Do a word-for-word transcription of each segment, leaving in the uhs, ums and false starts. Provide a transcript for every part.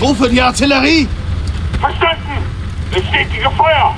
Ich rufe die Artillerie! Verstanden! Es stetige Feuer!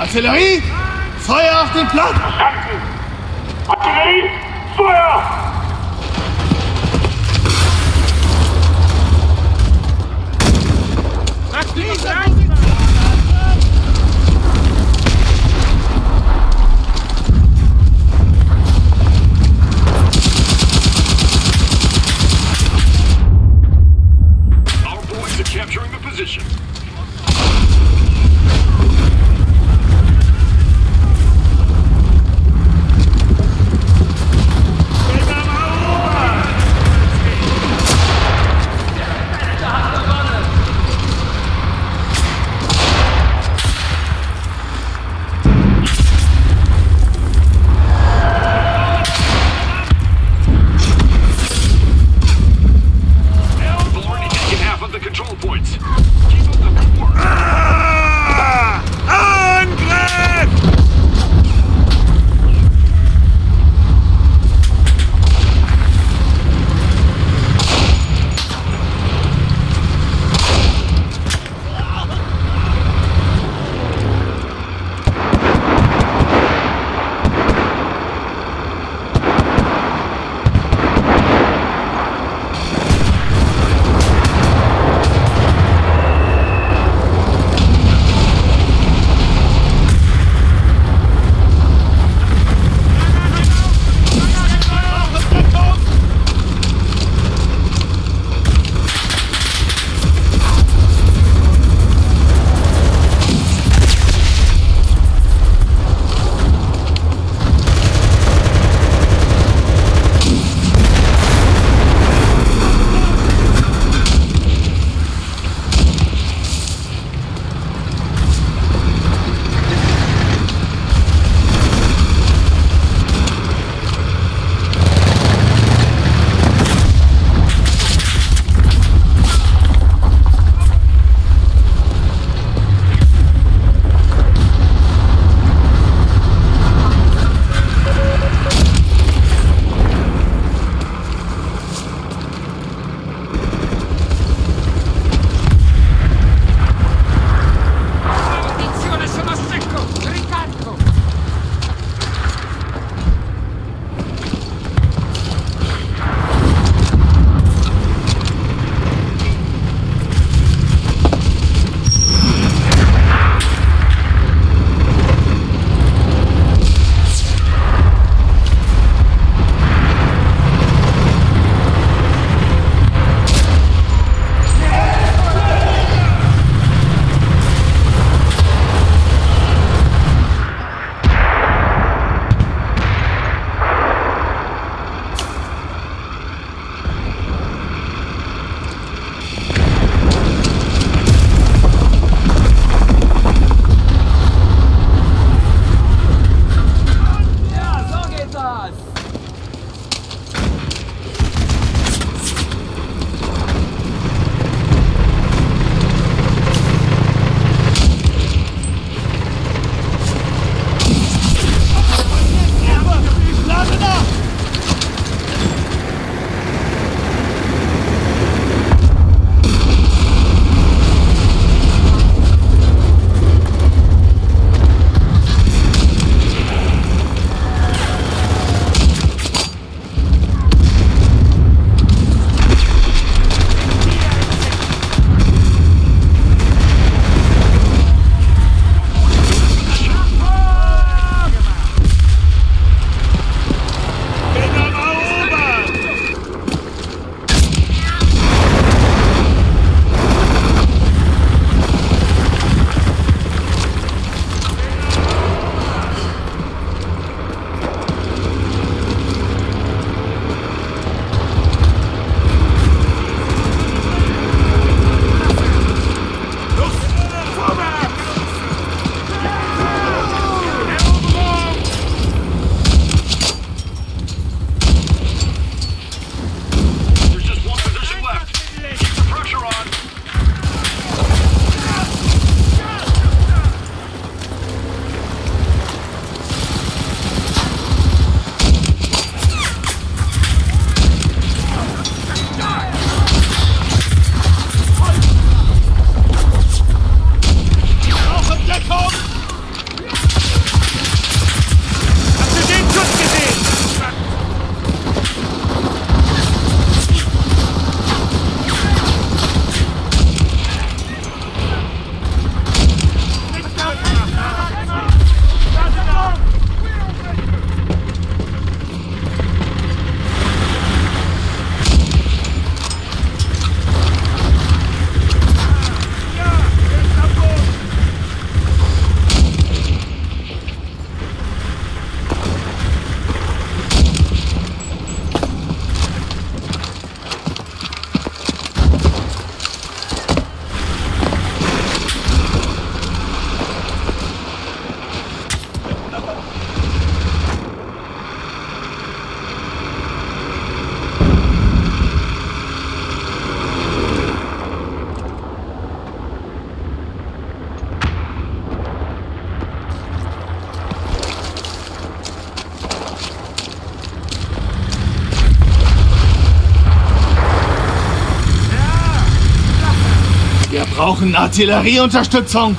Artillerie, Feuer auf den Platz! Verstanden! Artillerie, Feuer! Was fließt rein? Our boys are capturing the position. brauchen Artillerieunterstützung.